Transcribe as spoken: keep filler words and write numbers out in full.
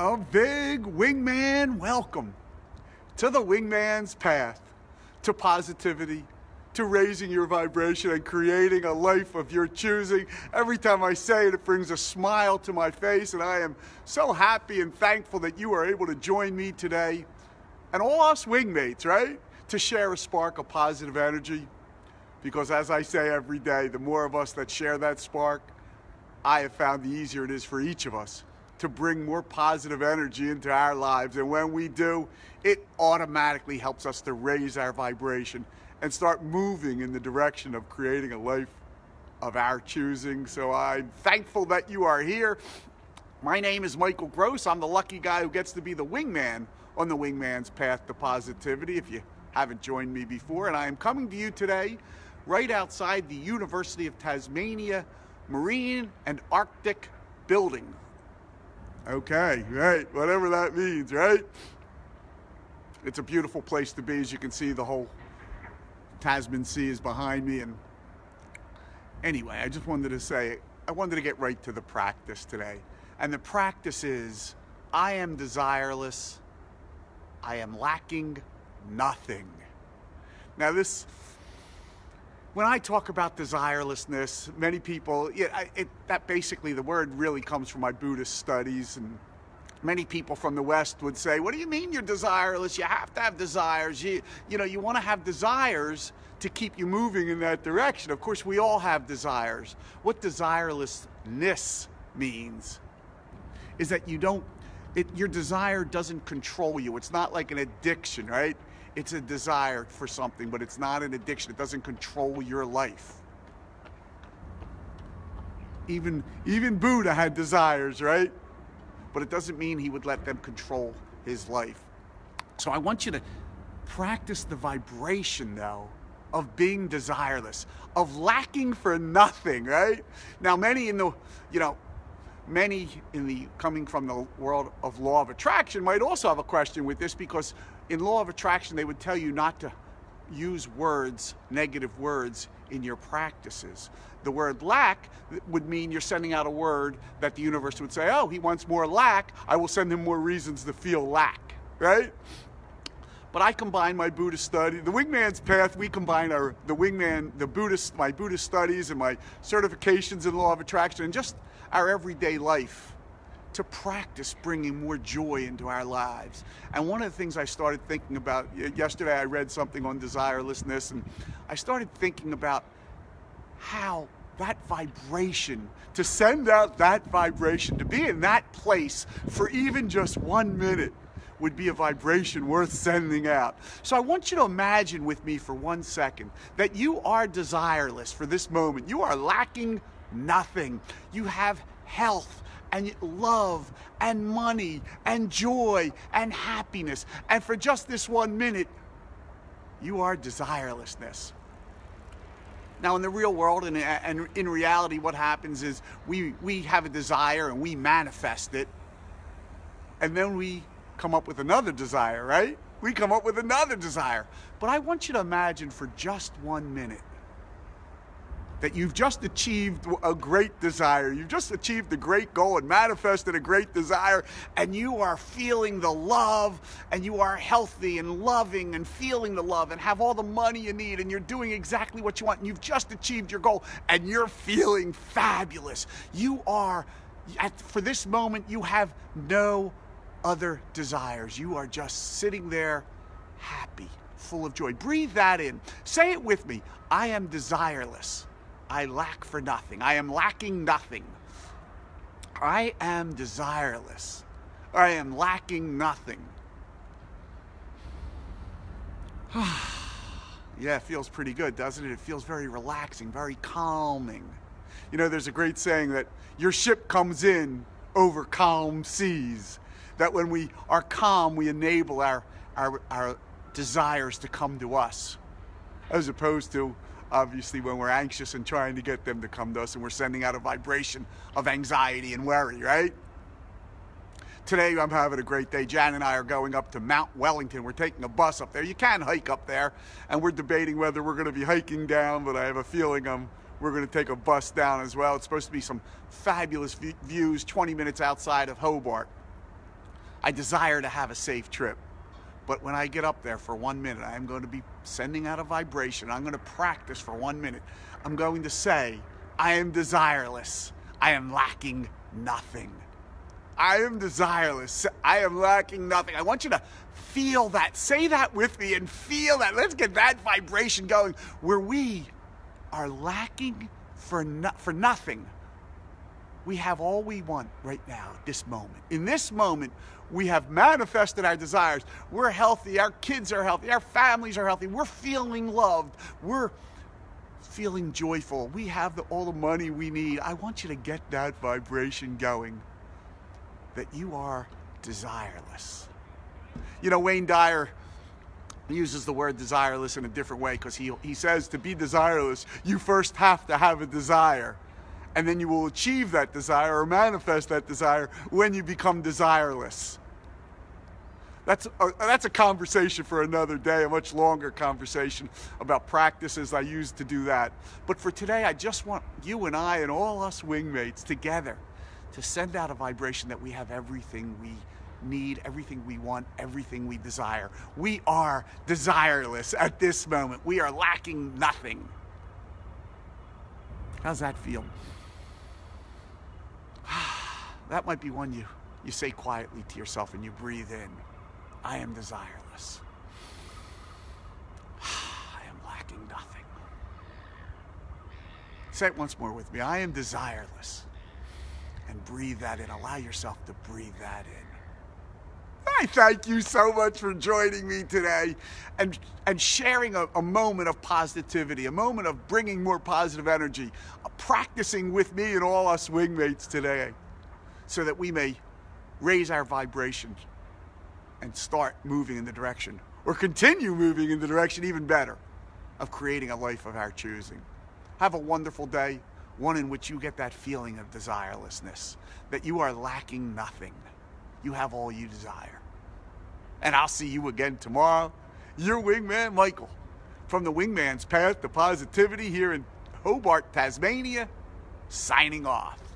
A big wingman welcome to the wingman's path to positivity, to raising your vibration and creating a life of your choosing. Every time I say it, it brings a smile to my face, and I am so happy and thankful that you are able to join me today and all us wingmates, right? To share a spark of positive energy, because as I say every day, the more of us that share that spark, I have found the easier it is for each of us to bring more positive energy into our lives. And when we do, it automatically helps us to raise our vibration and start moving in the direction of creating a life of our choosing. So I'm thankful that you are here. My name is Michael Gross. I'm the lucky guy who gets to be the wingman on the Wingman's Path to Positivity, if you haven't joined me before. And I am coming to you today right outside the University of Tasmania Marine and Arctic Building. Okay, right, whatever that means, right? It's a beautiful place to be. As you can see, the whole Tasman Sea is behind me. And anyway, I just wanted to say, I wanted to get right to the practice today. And the practice is, I am desireless, I am lacking nothing. Now this, when I talk about desirelessness, many people, yeah, it, that basically the word really comes from my Buddhist studies, and many people from the West would say, what do you mean you're desireless? You have to have desires. You, you know, you want to have desires to keep you moving in that direction. Of course, we all have desires. What desirelessness means is that you don't, it, your desire doesn't control you. It's not like an addiction, right? It's a desire for something, but it's not an addiction. It doesn't control your life. Even, even Buddha had desires, right? But it doesn't mean he would let them control his life. So I want you to practice the vibration, though, of being desireless, of lacking for nothing, right? Now, many in the, you know, many in the, coming from the world of Law of Attraction might also have a question with this, because in Law of Attraction, they would tell you not to use words, negative words, in your practices. The word lack would mean you're sending out a word that the universe would say, oh, he wants more lack. I will send him more reasons to feel lack, right? But I combine my Buddhist study, the Wingman's Path, we combine our, the Wingman, the Buddhist, my Buddhist studies and my certifications in Law of Attraction and just our everyday life, to practice bringing more joy into our lives. And one of the things I started thinking about, yesterday I read something on desirelessness, and I started thinking about how that vibration, to send out that vibration, to be in that place for even just one minute would be a vibration worth sending out. So I want you to imagine with me for one second that you are desireless for this moment. You are lacking nothing. You have health and love and money and joy and happiness, and for just this one minute you are desirelessness. Now in the real world and, and in reality, what happens is we we have a desire and we manifest it, and then we come up with another desire, right? We come up with another desire. But I want you to imagine for just one minute that you've just achieved a great desire. You've just achieved a great goal and manifested a great desire, and you are feeling the love, and you are healthy and loving and feeling the love and have all the money you need, and you're doing exactly what you want, and you've just achieved your goal, and you're feeling fabulous. You are, at, for this moment, you have no other desires. You are just sitting there happy, full of joy. Breathe that in. Say it with me. I am desireless. I lack for nothing. I am lacking nothing. I am desireless. I am lacking nothing. Yeah, it feels pretty good, doesn't it? It feels very relaxing, very calming. You know, there's a great saying that your ship comes in over calm seas. That when we are calm, we enable our, our, our desires to come to us, as opposed to obviously when we're anxious and trying to get them to come to us, and we're sending out a vibration of anxiety and worry, right? Today I'm having a great day. Jan and I are going up to Mount Wellington. We're taking a bus up there. You can hike up there, and we're debating whether we're going to be hiking down, but I have a feeling I'm, we're going to take a bus down as well. It's supposed to be some fabulous views, twenty minutes outside of Hobart. I desire to have a safe trip. But when I get up there for one minute, I'm going to be sending out a vibration. I'm going to practice for one minute. I'm going to say, I am desireless. I am lacking nothing. I am desireless. I am lacking nothing. I want you to feel that. Say that with me and feel that. Let's get that vibration going where we are lacking for, no, for nothing. We have all we want right now, this moment. In this moment, we have manifested our desires. We're healthy. Our kids are healthy. Our families are healthy. We're feeling loved. We're feeling joyful. We have the, all the money we need. I want you to get that vibration going. That you are desireless. You know, Wayne Dyer uses the word desireless in a different way because he, he says to be desireless, you first have to have a desire. And then you will achieve that desire or manifest that desire when you become desireless. That's a, that's a conversation for another day, a much longer conversation about practices I use to do that. But for today, I just want you and I and all us wingmates together to send out a vibration that we have everything we need, everything we want, everything we desire. We are desireless at this moment. We are lacking nothing. How's that feel? That might be one you, you say quietly to yourself and you breathe in. I am desireless. I am lacking nothing. Say it once more with me. I am desireless. And breathe that in. Allow yourself to breathe that in. I thank you so much for joining me today and, and sharing a, a moment of positivity, a moment of bringing more positive energy, uh, practicing with me and all us wingmates today so that we may raise our vibration and start moving in the direction or continue moving in the direction even better of creating a life of our choosing. Have a wonderful day. One in which you get that feeling of desirelessness, that you are lacking nothing. You have all you desire. And I'll see you again tomorrow. Your wingman, Michael, from The Wingman's Path to Positivity here in Hobart, Tasmania, signing off.